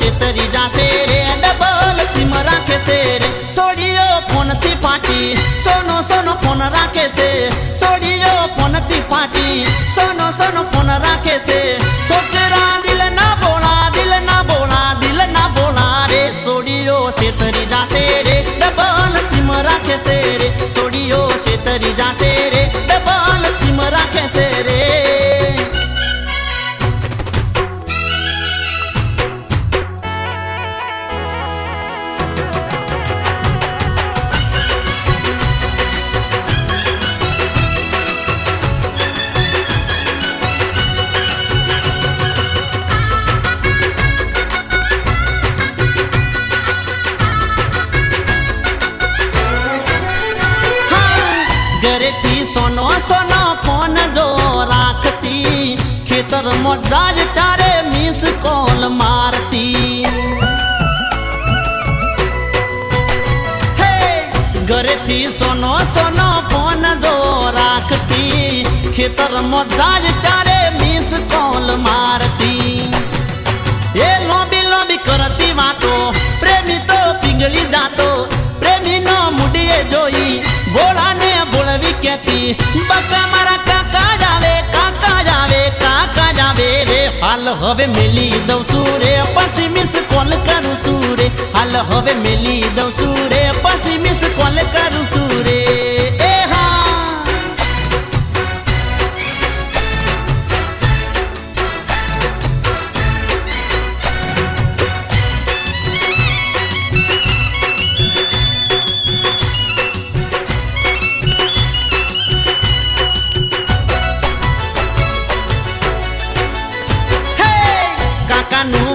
चितरी जासे रे डबल सिम राखे से रे छोड़ियो फोन थी फाटी सोनो सोनो फोन राखे से छोड़ियो फोन थी फाटी सोनो सोनो फोन राखे से सोचरा दिल ना बोला दिल ना बोला रे छोड़ियो चितरी जासे रे डबल सिम राखे से रे छोड़ियो चितरी जासे रे डबल सिम राखे से रे। गरेती सोनो सोनो फोन जो राखती खेतर मोजाज तारे मिस कॉल मारती हे गरेती सोनो सोनो फोन जो राखती खेतर मोजाज तारे मिस कॉल मारती ये लोबी लोबी करती बातो प्रेमी तो पिंगली जातो प्रेमी नो मुडिये जोई बोला ने बका मारा काका जावे रे हाल हवे मिली दो सूरे पसी मिस कॉल करू सूरे हाल हवे मिली दो सूरे पसी मिस कॉल करू सूरे।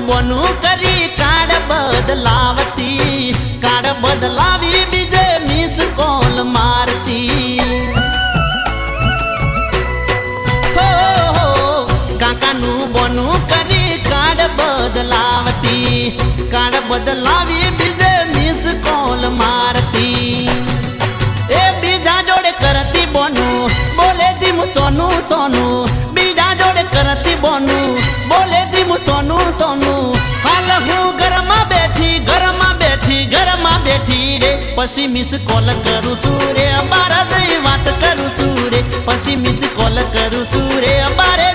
बनू करी कार्ड बदलावी बीजे मिस कॉल मारती हो काका नू बनू करी कार्ड बदलावी बीजे मिस कॉल मारती ए बीजा जोड़े करती बनू बोले दी मु सोनू सोनू बीजा जोड़े करती बनू बोले दी मु सोनू सोनू पसी मिस कॉल करू सूरे बारे बात करू सूरे पसी मिस कॉल करू सूरे बारे